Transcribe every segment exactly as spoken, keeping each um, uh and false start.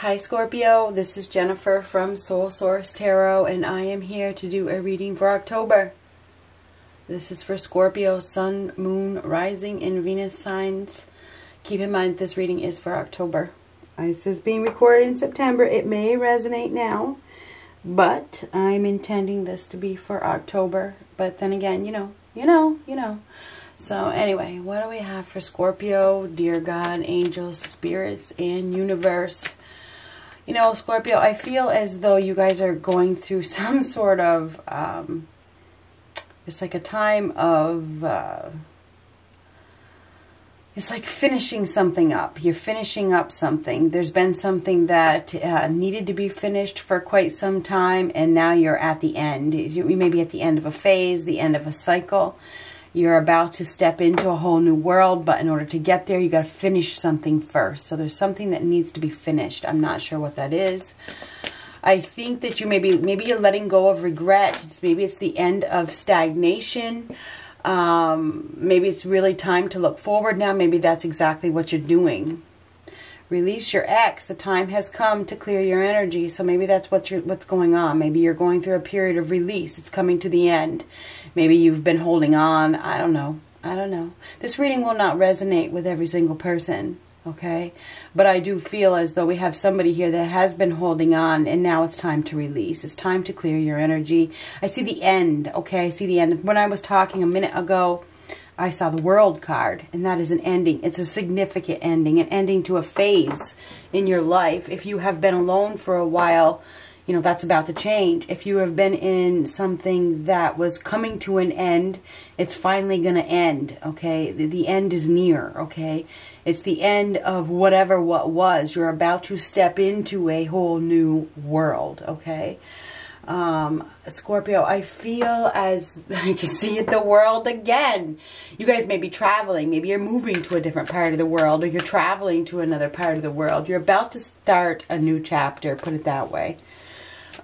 Hi Scorpio, this is Jennifer from Soul Source Tarot, and I am here to do a reading for October. This is for Scorpio, Sun, Moon, Rising, and Venus signs. Keep in mind this reading is for October. This is being recorded in September. It may resonate now, but I'm intending this to be for October. But then again, you know, you know, you know. So anyway, what do we have for Scorpio? Dear God, angels, spirits, and universe. You know, Scorpio, I feel as though you guys are going through some sort of, um, it's like a time of, uh, it's like finishing something up. You're finishing up something. There's been something that uh, needed to be finished for quite some time, and now you're at the end. You may be at the end of a phase, the end of a cycle. You're about to step into a whole new world, but in order to get there, you got to finish something first. So there's something that needs to be finished. I'm not sure what that is. I think that you maybe maybe you're letting go of regret. It's, maybe it's the end of stagnation. Um, maybe it's really time to look forward now. Maybe that's exactly what you're doing. Release your ex. The time has come to clear your energy. So maybe that's what you're, what's going on. Maybe you're going through a period of release. It's coming to the end. Maybe you've been holding on. I don't know. I don't know. This reading will not resonate with every single person. Okay? But I do feel as though we have somebody here that has been holding on, and now it's time to release. It's time to clear your energy. I see the end. Okay? I see the end. When I was talking a minute ago, I saw the World card, and that is an ending. It's a significant ending, an ending to a phase in your life. If you have been alone for a while, you know, that's about to change. If you have been in something that was coming to an end, it's finally going to end, okay? The, the end is near, okay? It's the end of whatever what was. You're about to step into a whole new world, okay? Um, Scorpio, I feel as I can see it, the world again. You guys may be traveling. Maybe you're moving to a different part of the world, or you're traveling to another part of the world. You're about to start a new chapter, put it that way.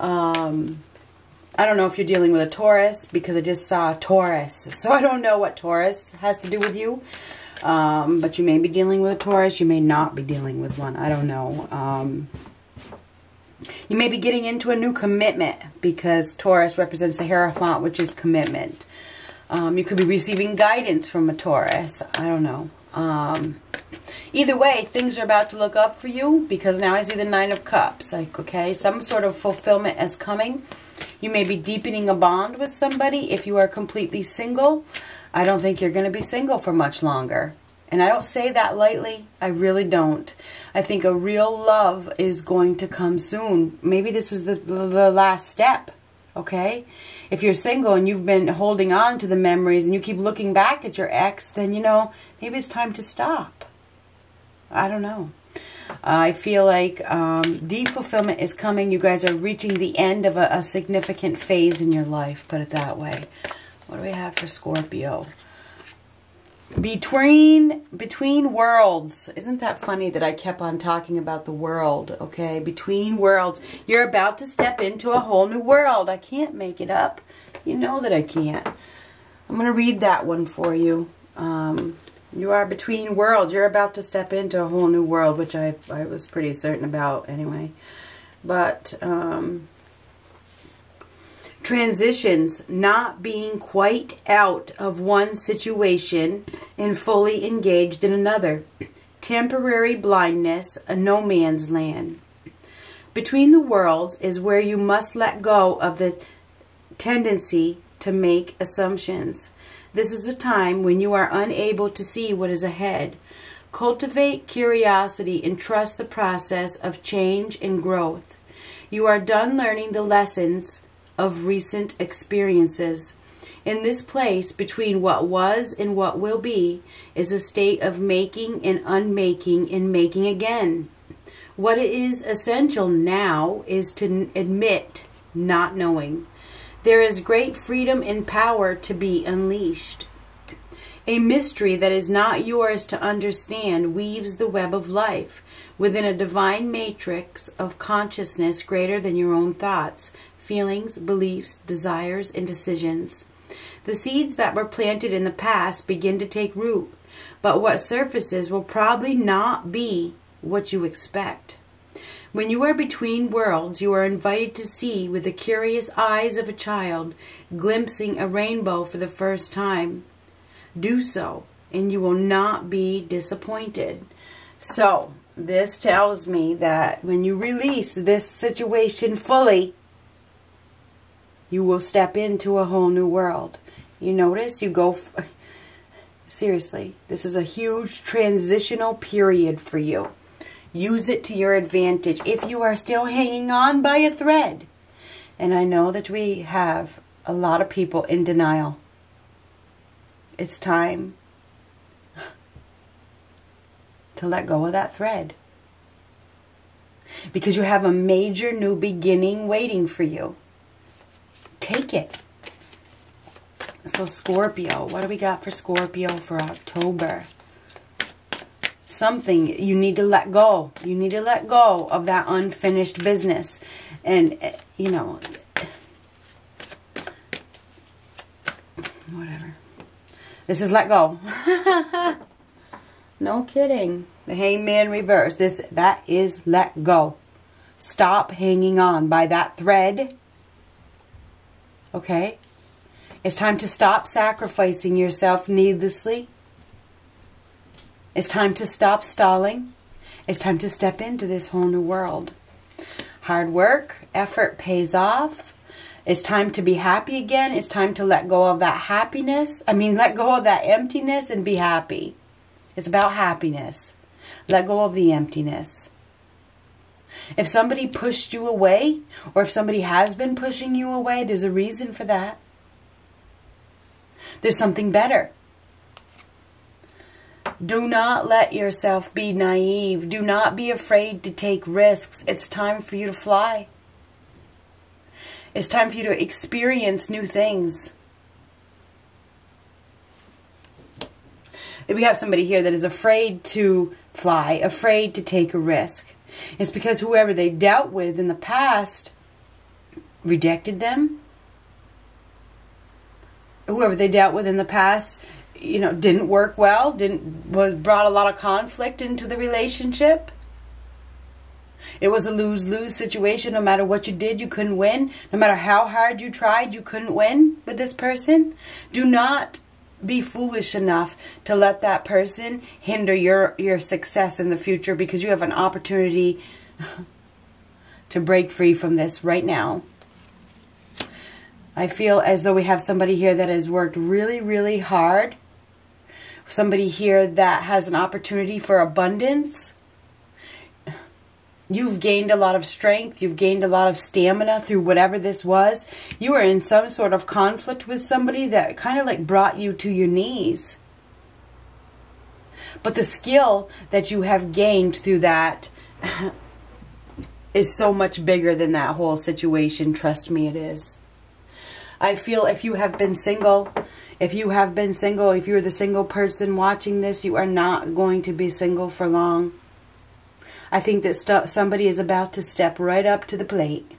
Um, I don't know if you're dealing with a Taurus, because I just saw a Taurus. So I don't know what Taurus has to do with you. Um, but you may be dealing with a Taurus. You may not be dealing with one. I don't know. Um... You may be getting into a new commitment, because Taurus represents the Hierophant, which is commitment. Um, you could be receiving guidance from a Taurus. I don't know. Um, either way, things are about to look up for you, because now I see the Nine of Cups. Like, okay, some sort of fulfillment is coming. You may be deepening a bond with somebody if you are completely single. I don't think you're going to be single for much longer. And I don't say that lightly. I really don't. I think a real love is going to come soon. Maybe this is the, the last step, okay? If you're single and you've been holding on to the memories and you keep looking back at your ex, then, you know, maybe it's time to stop. I don't know. I feel like um, deep fulfillment is coming. You guys are reaching the end of a, a significant phase in your life, put it that way. What do we have for Scorpio? Between between worlds. Isn't that funny that I kept on talking about the world, okay? Between worlds. You're about to step into a whole new world. I can't make it up. You know that I can't. I'm going to read that one for you. Um, you are between worlds. You're about to step into a whole new world, which I, I was pretty certain about anyway. But um, transitions, not being quite out of one situation and fully engaged in another. Temporary blindness, a no man's land. Between the worlds is where you must let go of the tendency to make assumptions. This is a time when you are unable to see what is ahead. Cultivate curiosity and trust the process of change and growth. You are done learning the lessons of recent experiences. In this place between what was and what will be is a state of making and unmaking and making again. What is essential now is to admit not knowing. There is great freedom and power to be unleashed. A mystery that is not yours to understand weaves the web of life within a divine matrix of consciousness greater than your own thoughts, feelings, beliefs, desires, and decisions. The seeds that were planted in the past begin to take root, but what surfaces will probably not be what you expect. When you are between worlds, you are invited to see with the curious eyes of a child, glimpsing a rainbow for the first time. Do so, and you will not be disappointed. So, this tells me that when you release this situation fully, you will step into a whole new world. You notice you go... F Seriously, this is a huge transitional period for you. Use it to your advantage if you are still hanging on by a thread. And I know that we have a lot of people in denial. It's time to let go of that thread. Because you have a major new beginning waiting for you. Take it. So Scorpio, what do we got for Scorpio for October? Something you need to let go. You need to let go of that unfinished business. And, you know, whatever. This is let go. No kidding. The Hangman reverse. This, that is let go. Stop hanging on by that thread. Okay? It's time to stop sacrificing yourself needlessly. It's time to stop stalling. It's time to step into this whole new world. Hard work, effort pays off. It's time to be happy again. It's time to let go of that happiness. I mean, let go of that emptiness and be happy. It's about happiness. Let go of the emptiness. If somebody pushed you away, or if somebody has been pushing you away, there's a reason for that. There's something better. Do not let yourself be naive. Do not be afraid to take risks. It's time for you to fly. It's time for you to experience new things. If we have somebody here that is afraid to fly, afraid to take a risk, it's because whoever they dealt with in the past rejected them. Whoever they dealt with in the past, you know, didn't work well, didn't was brought a lot of conflict into the relationship. It was a lose-lose situation. No matter what you did, you couldn't win. No matter how hard you tried, you couldn't win with this person. Do not be foolish enough to let that person hinder your, your success in the future, because you have an opportunity to break free from this right now. I feel as though we have somebody here that has worked really, really hard. Somebody here that has an opportunity for abundance. You've gained a lot of strength. You've gained a lot of stamina through whatever this was. You were in some sort of conflict with somebody that kind of like brought you to your knees. But the skill that you have gained through that is so much bigger than that whole situation. Trust me, it is. I feel if you have been single, if you have been single, if you're the single person watching this, you are not going to be single for long. I think that somebody is about to step right up to the plate.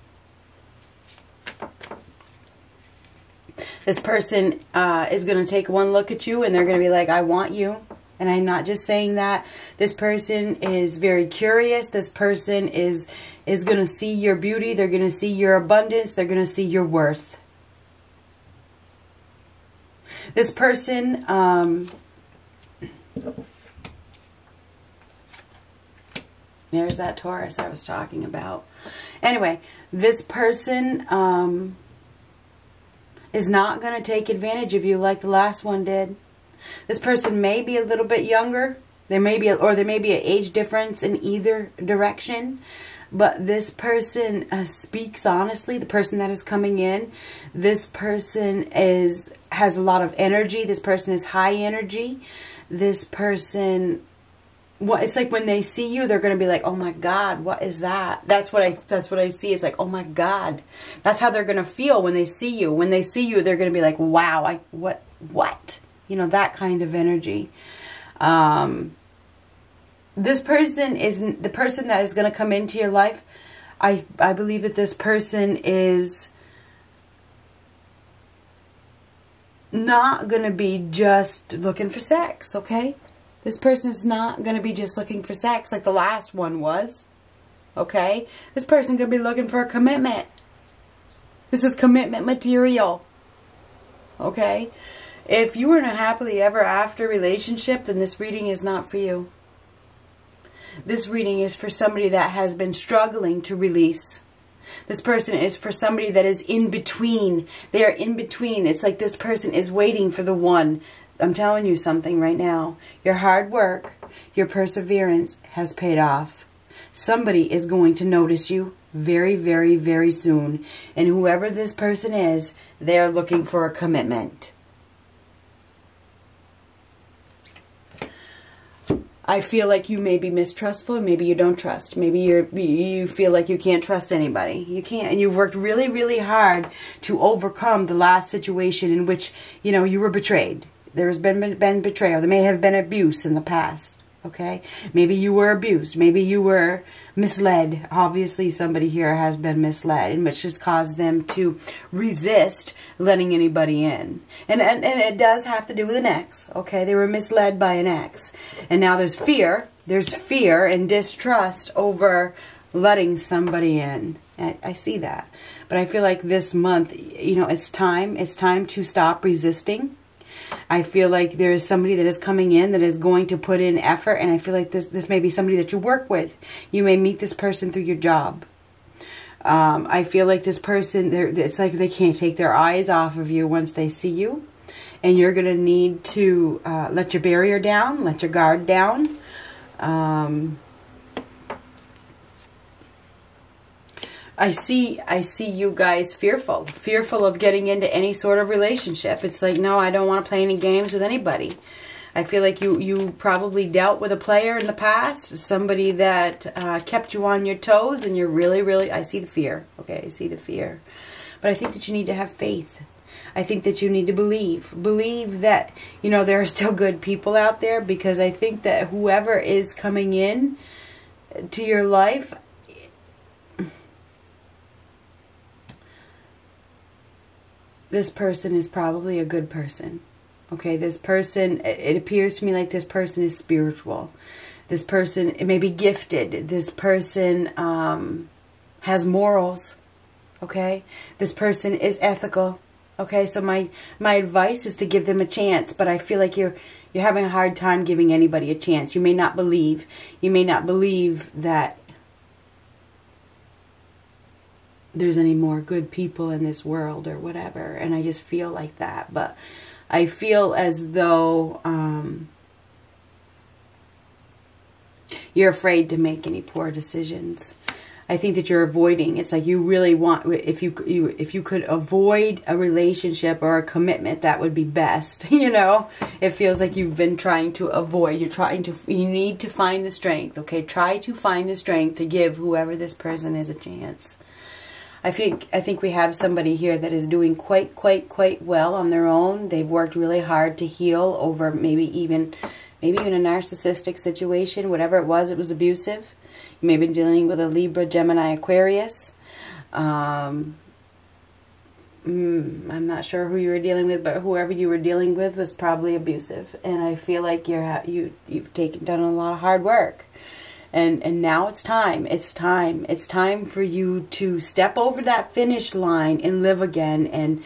This person uh, is going to take one look at you and they're going to be like, I want you. And I'm not just saying that. This person is very curious. This person is, is going to see your beauty. They're going to see your abundance. They're going to see your worth. This person, um, there's that Taurus I was talking about. Anyway, this person um, is not going to take advantage of you like the last one did. This person may be a little bit younger. There may be, a, or there may be an age difference in either direction. But this person uh, speaks honestly. The person that is coming in, this person is has a lot of energy. This person is high energy. This person, what it's like when they see you, they're going to be like, "Oh my God, what is that?" That's what I. That's what I see. It's like, "Oh my God." That's how they're going to feel when they see you. When they see you, they're going to be like, "Wow, I what what?" You know, that kind of energy. Um. This person is the person that is going to come into your life. I I believe that this person is not going to be just looking for sex, okay? This person is not going to be just looking for sex like the last one was, okay? This person could be looking for a commitment. This is commitment material, okay? If you were in a happily ever after relationship, then this reading is not for you. This reading is for somebody that has been struggling to release. This person is for somebody that is in between. They are in between. It's like this person is waiting for the one. I'm telling you something right now. Your hard work, your perseverance has paid off. Somebody is going to notice you very, very, very soon. And whoever this person is, they are looking for a commitment. I feel like you may be mistrustful. Maybe you don't trust. Maybe you're, you feel like you can't trust anybody. You can't. And you've worked really, really hard to overcome the last situation in which, you know, you were betrayed. There has been, been, been betrayal. There may have been abuse in the past. Okay? Maybe you were abused. Maybe you were misled. Obviously, somebody here has been misled, and which has caused them to resist letting anybody in. And, and, and it does have to do with an ex, okay? They were misled by an ex. And now there's fear. There's fear and distrust over letting somebody in. I, I see that. But I feel like this month, you know, it's time. It's time to stop resisting. I feel like there is somebody that is coming in that is going to put in effort. And I feel like this, this may be somebody that you work with. You may meet this person through your job. Um, I feel like this person, it's like they can't take their eyes off of you once they see you. And you're going to need to uh, let your barrier down, let your guard down. Um, I see, I see you guys fearful, fearful of getting into any sort of relationship. It's like, no, I don't want to play any games with anybody. I feel like you, you probably dealt with a player in the past, somebody that uh, kept you on your toes, and you're really, really, I see the fear. Okay, I see the fear. But I think that you need to have faith. I think that you need to believe. Believe that, you know, there are still good people out there, because I think that whoever is coming in to your life, this person is probably a good person. Okay, this person, it appears to me like this person is spiritual. This person, it may be gifted. This person um, has morals. Okay, this person is ethical. Okay, so my my advice is to give them a chance, but I feel like you're you're having a hard time giving anybody a chance. You may not believe. You may not believe that there's any more good people in this world or whatever, and I just feel like that, but I feel as though um, you're afraid to make any poor decisions. I think that you're avoiding. It's like you really want, if you, you if you could avoid a relationship or a commitment, that would be best. You know, it feels like you've been trying to avoid. You're trying to, you need to find the strength. Okay, try to find the strength to give whoever this person is a chance. I think, I think we have somebody here that is doing quite, quite, quite well on their own. They've worked really hard to heal over maybe even, maybe even a narcissistic situation. Whatever it was, it was abusive. You may be dealing with a Libra, Gemini, Aquarius. Um, I'm not sure who you were dealing with, but whoever you were dealing with was probably abusive. And I feel like you're, you, you've taken, done a lot of hard work. And, and now it's time. It's time. It's time for you to step over that finish line and live again and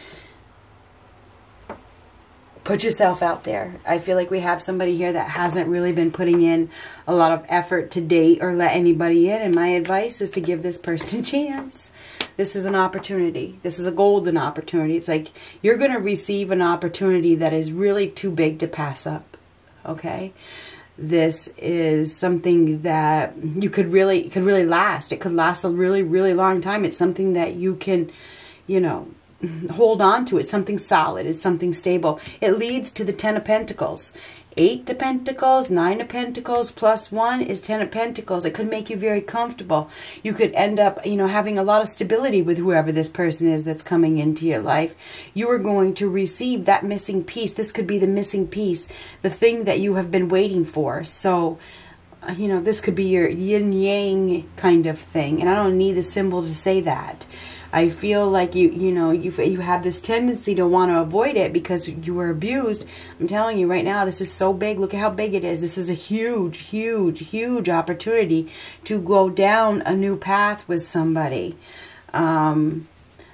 put yourself out there. I feel like we have somebody here that hasn't really been putting in a lot of effort to date or let anybody in. And my advice is to give this person a chance. This is an opportunity. This is a golden opportunity. It's like you're going to receive an opportunity that is really too big to pass up. Okay? This is something that you could really, could really last. It could last a really, really long time. It's something that you can, you know, hold on to. It's something solid. It's something stable. It leads to the Ten of Pentacles. Eight of Pentacles, Nine of Pentacles, plus one is Ten of Pentacles. It could make you very comfortable. You could end up, you know, having a lot of stability with whoever this person is that's coming into your life. You are going to receive that missing piece. This could be the missing piece, the thing that you have been waiting for. So, you know, this could be your yin-yang kind of thing. And I don't need the symbol to say that. I feel like you, you know, you you have this tendency to want to avoid it because you were abused. I'm telling you right now, this is so big. Look at how big it is. This is a huge, huge, huge opportunity to go down a new path with somebody. Um,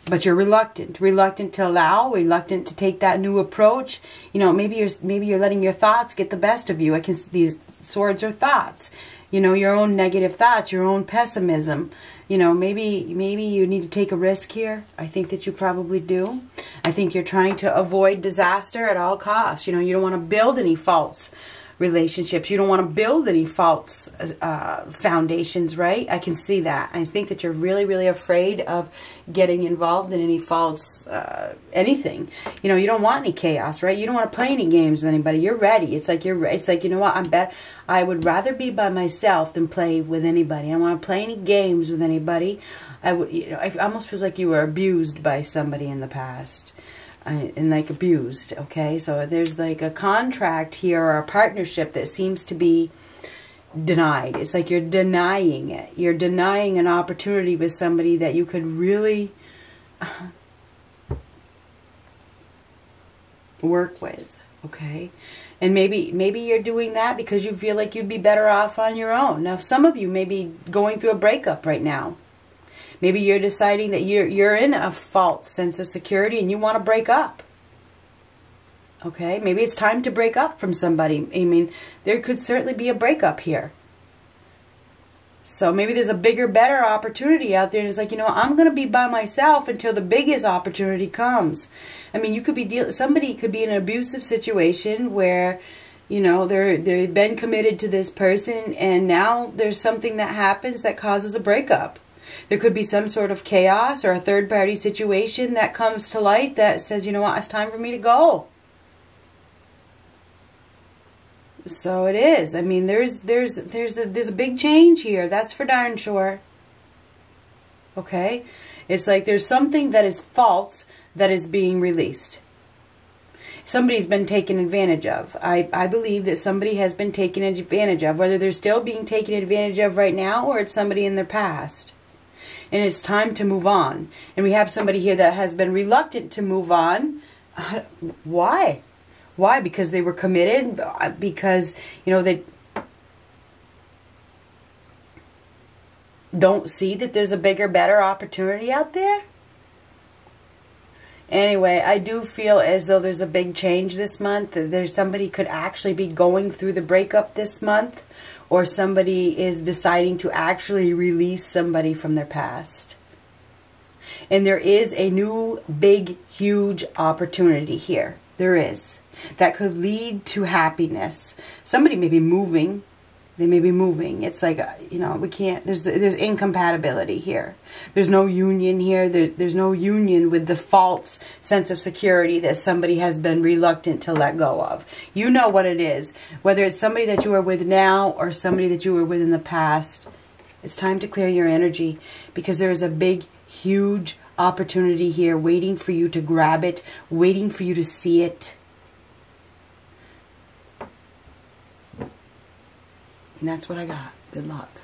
but you're reluctant, reluctant to allow, reluctant to take that new approach. You know, maybe you're maybe you're letting your thoughts get the best of you. I can see these swords are thoughts. You know, your own negative thoughts, your own pessimism. You know, maybe maybe you need to take a risk here. I think that you probably do. I think you're trying to avoid disaster at all costs. You know, you don't want to build any false relationships. You don't want to build any false uh, foundations, right? I can see that. I think that you're really, really afraid of getting involved in any false uh, anything. You know, you don't want any chaos, right? You don't want to play any games with anybody. You're ready. It's like you're. It's like you know what? I bet I would rather be by myself than play with anybody. I don't want to play any games with anybody. I would. You know, I almost feels like you were abused by somebody in the past. And like abused, okay? So there's like a contract here or a partnership that seems to be denied. It's like you're denying it. You're denying an opportunity with somebody that you could really work with, okay? And maybe maybe you're doing that because you feel like you'd be better off on your own. Now, some of you may be going through a breakup right now. Maybe you're deciding that you're you're in a false sense of security and you want to break up. Okay? Maybe it's time to break up from somebody. I mean, there could certainly be a breakup here. So maybe there's a bigger, better opportunity out there. And it's like, you know, I'm going to be by myself until the biggest opportunity comes. I mean, you could be deal- somebody could be in an abusive situation where, you know, they're, they've been committed to this person and now there's something that happens that causes a breakup. There could be some sort of chaos or a third-party situation that comes to light that says, you know what, it's time for me to go. So it is. I mean, there's there's there's a, there's a big change here. That's for darn sure. Okay? It's like there's something that is false that is being released. Somebody's been taken advantage of. I, I believe that somebody has been taken advantage of, whether they're still being taken advantage of right now or it's somebody in their past. And it's time to move on. And we have somebody here that has been reluctant to move on. Uh, why? Why? Because they were committed? Because, you know, they don't see that there's a bigger, better opportunity out there? Anyway, I do feel as though there's a big change this month. There's somebody could actually be going through the breakup this month. Or somebody is deciding to actually release somebody from their past. And there is a new, big, huge opportunity here. There is. That could lead to happiness. Somebody may be moving. They may be moving. It's like, you know, we can't, there's there's incompatibility here. There's no union here. There's, there's no union with the false sense of security that somebody has been reluctant to let go of. You know what it is. Whether it's somebody that you are with now or somebody that you were with in the past, it's time to clear your energy because there is a big, huge opportunity here waiting for you to grab it, waiting for you to see it. And that's what I got. Good luck.